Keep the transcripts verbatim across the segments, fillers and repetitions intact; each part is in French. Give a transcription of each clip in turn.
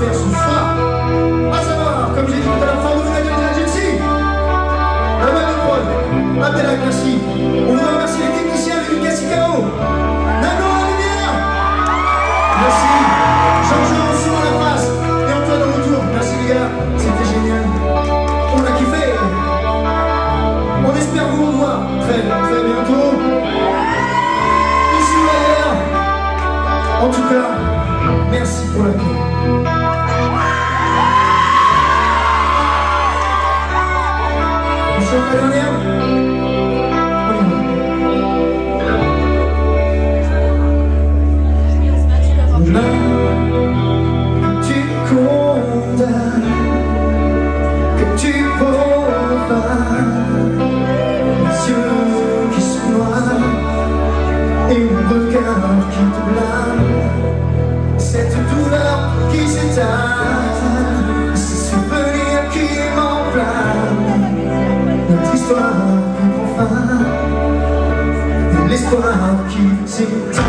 faire sous ça. Ah ça va, comme j'ai dit tout à la fin, vous venez de l'Agency. La main de prod, appel à Cassie. On vous remercie les techniciens de l'U K C K O. Nanou à la lumière. Merci. Jean-Jean en dessous à la face. Et Antoine en retour. Merci les gars, c'était génial. On a kiffé. On espère vous revoir très très bientôt. Ici ou ailleurs. En tout cas. Merci pour l'accueil. On chante la dernière. On y va. Là, tu condamnes, que tu profanes, les yeux qui se noient, et le regard qui te blâme. Cette douleur qui s'éteint, ce souvenir qui m'enflamme, notre histoire qui prend fin, l'espoir qui s'éteint.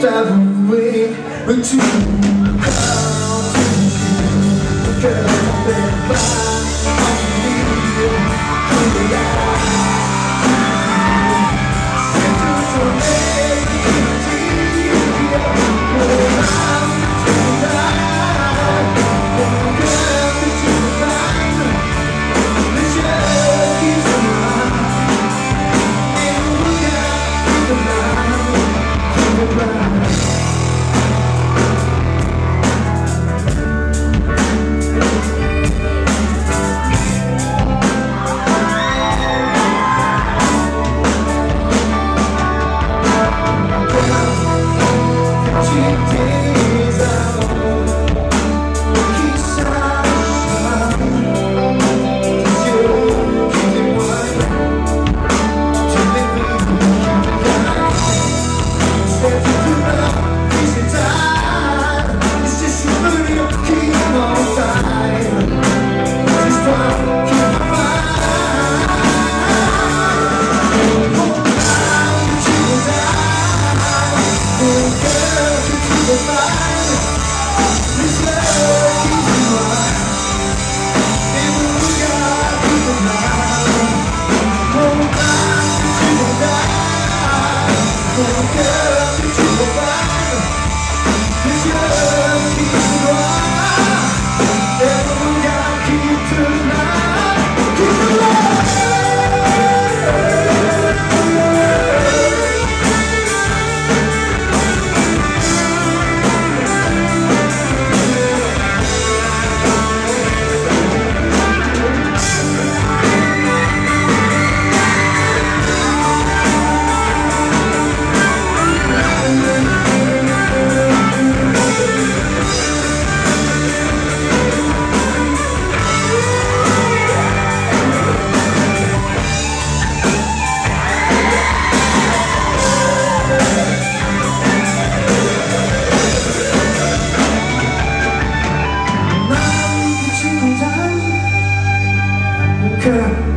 T'avouer que tu me parles, que l'on fait pas envie de la vie. C'est une journée qui dit que l'âme te parle, que le cœur te parle, les yeux qui se noient et le regard qui te parle, qui te parle.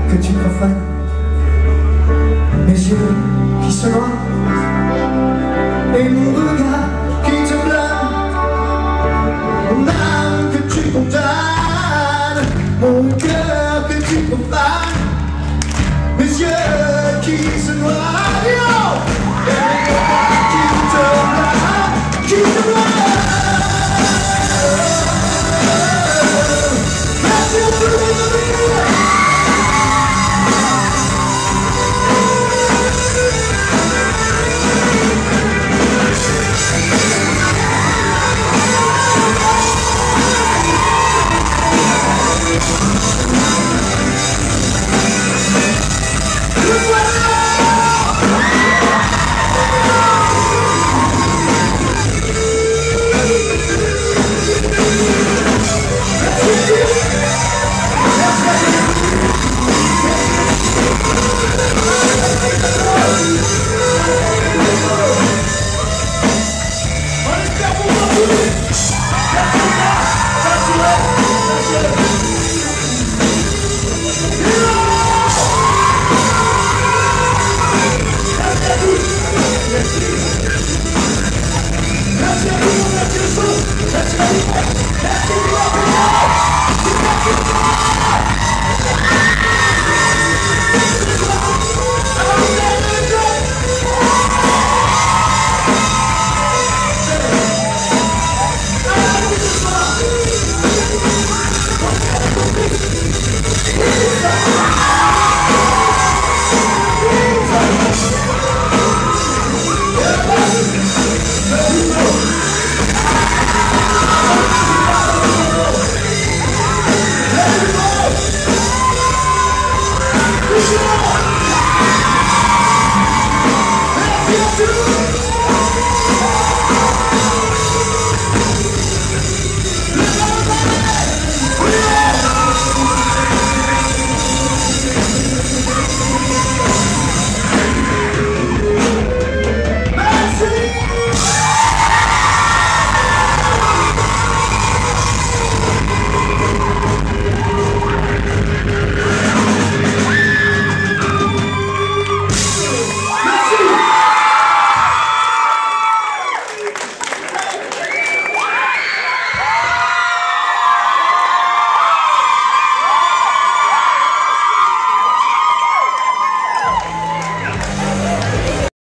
Que tu profanes, mes yeux qui se noient et mon regard qui te blâme, mon âme que tu condamnes, mon cœur que tu profanes, mes yeux qui se noient et mon regard qui te blâme, qui te blâme. We'll be right back.